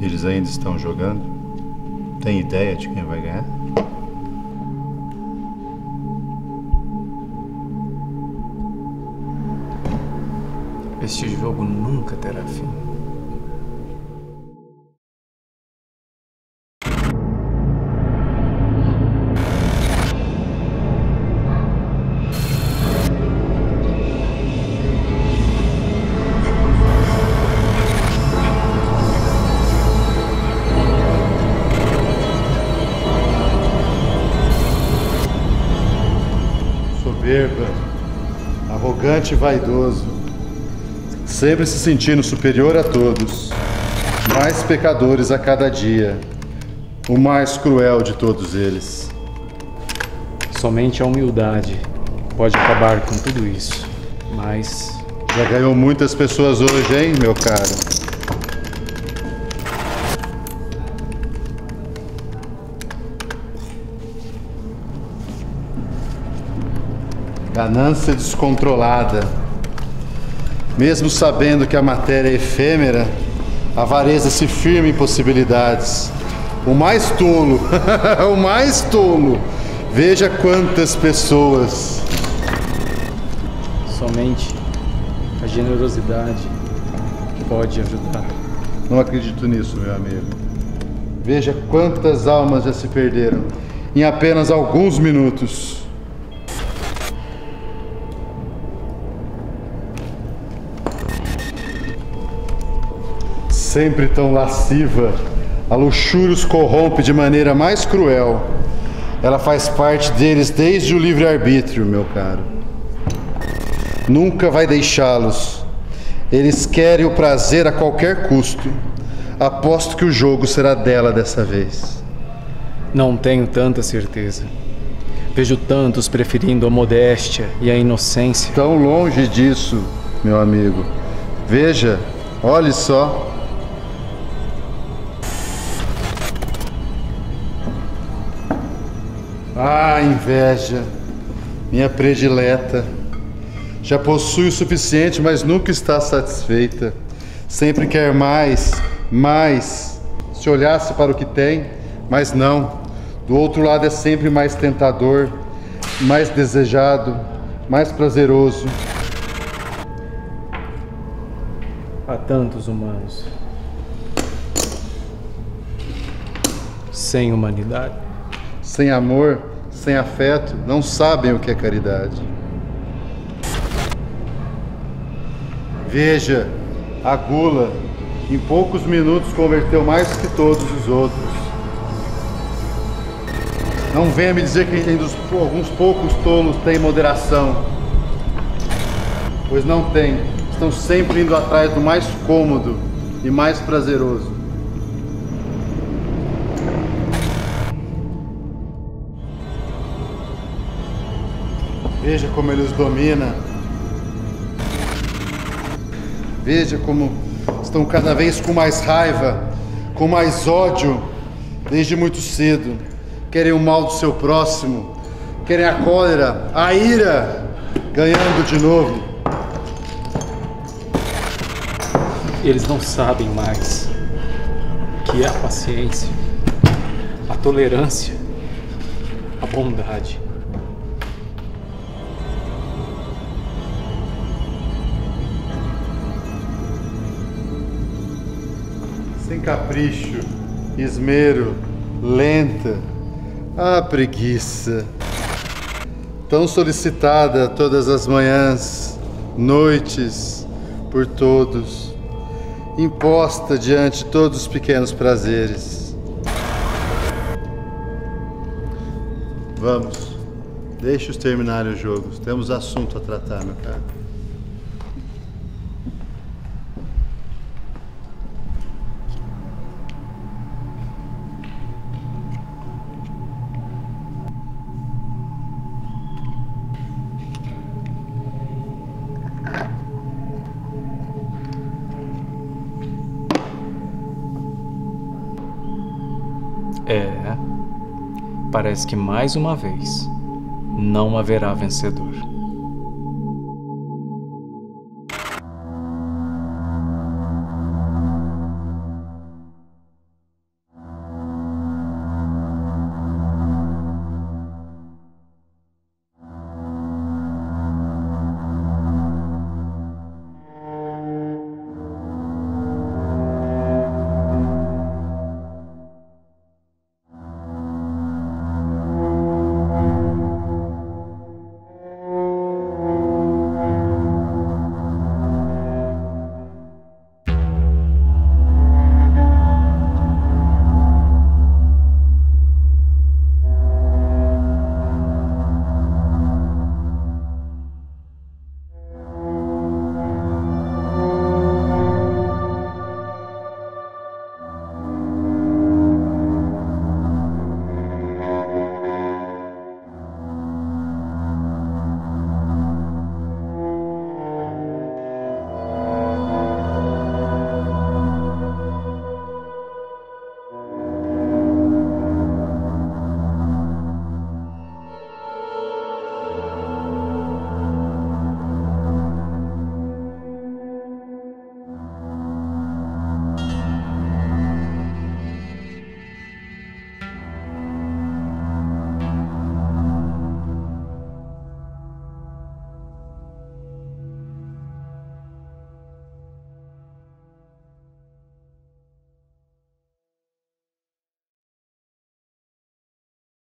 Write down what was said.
Eles ainda estão jogando? Tem ideia de quem vai ganhar? Este jogo nunca terá fim. Soberba, arrogante e vaidoso, sempre se sentindo superior a todos, mais pecadores a cada dia, o mais cruel de todos eles. Somente a humildade pode acabar com tudo isso, mas... Já ganhou muitas pessoas hoje, hein, meu caro? Ganância descontrolada. Mesmo sabendo que a matéria é efêmera, a avareza se firma em possibilidades. O mais tolo, o mais tolo. Veja quantas pessoas. Somente a generosidade pode ajudar. Não acredito nisso, meu amigo. Veja quantas almas já se perderam em apenas alguns minutos. Sempre tão lasciva, a luxúria os corrompe de maneira mais cruel. Ela faz parte deles desde o livre-arbítrio, meu caro. Nunca vai deixá-los. Eles querem o prazer a qualquer custo. Aposto que o jogo será dela dessa vez. Não tenho tanta certeza. Vejo tantos preferindo a modéstia e a inocência. Tão longe disso, meu amigo. Veja, olhe só. Ah, inveja, minha predileta, já possui o suficiente, mas nunca está satisfeita, sempre quer mais, mais, se olhasse para o que tem, mas não, do outro lado é sempre mais tentador, mais desejado, mais prazeroso. Há tantos humanos sem humanidade. Sem amor, sem afeto, não sabem o que é caridade. Veja, a gula, em poucos minutos, converteu mais que todos os outros. Não venha me dizer que alguns poucos tolos têm moderação. Pois não tem. Estão sempre indo atrás do mais cômodo e mais prazeroso. Veja como ele os domina. Veja como estão cada vez com mais raiva, com mais ódio, desde muito cedo. Querem o mal do seu próximo, querem a cólera, a ira, ganhando de novo. Eles não sabem mais o que é a paciência, a tolerância, a bondade. Sem capricho, esmero, lenta, ah, preguiça, tão solicitada todas as manhãs, noites, por todos, imposta diante de todos os pequenos prazeres. Vamos, deixe-os terminarem os jogos, temos assunto a tratar, meu caro. É, parece que mais uma vez não haverá vencedor.